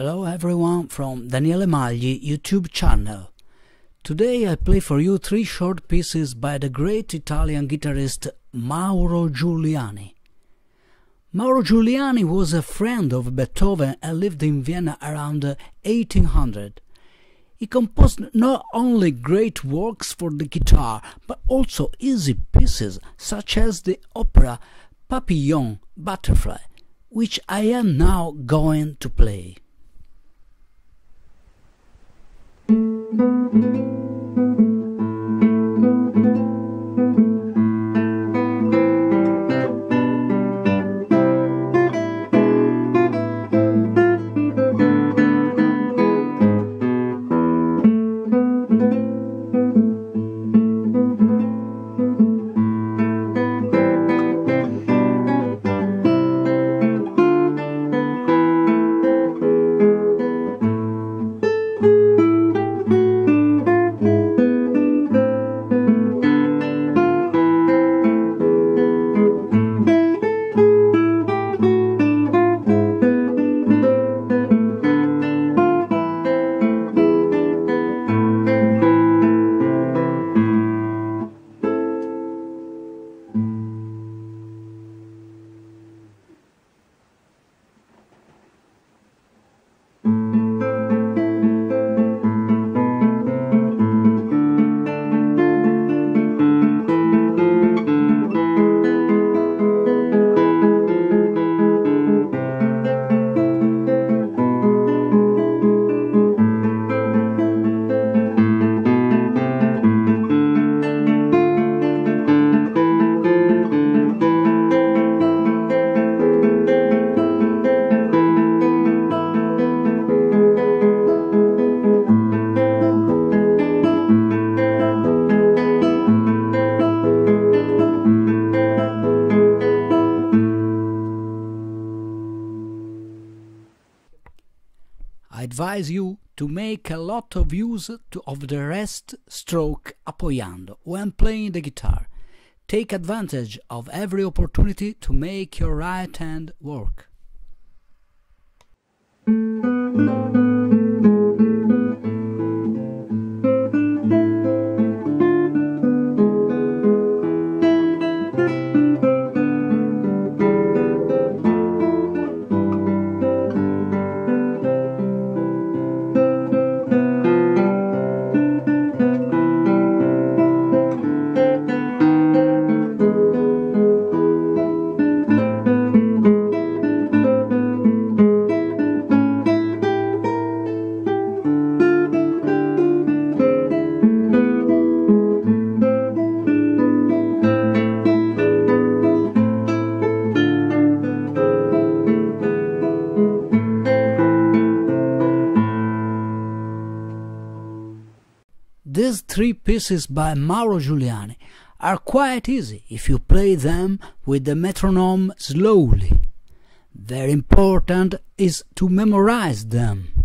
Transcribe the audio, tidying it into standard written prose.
Hello everyone from Daniele Magli YouTube channel. Today I play for you three short pieces by the great Italian guitarist Mauro Giuliani. Mauro Giuliani was a friend of Beethoven and lived in Vienna around 1800. He composed not only great works for the guitar, but also easy pieces such as the opera Papillon, Butterfly, which I am now going to play. I advise you to make a lot of use of the rest stroke appoggiando when playing the guitar. Take advantage of every opportunity to make your right hand work. These three pieces by Mauro Giuliani are quite easy if you play them with the metronome slowly. Very important is to memorize them.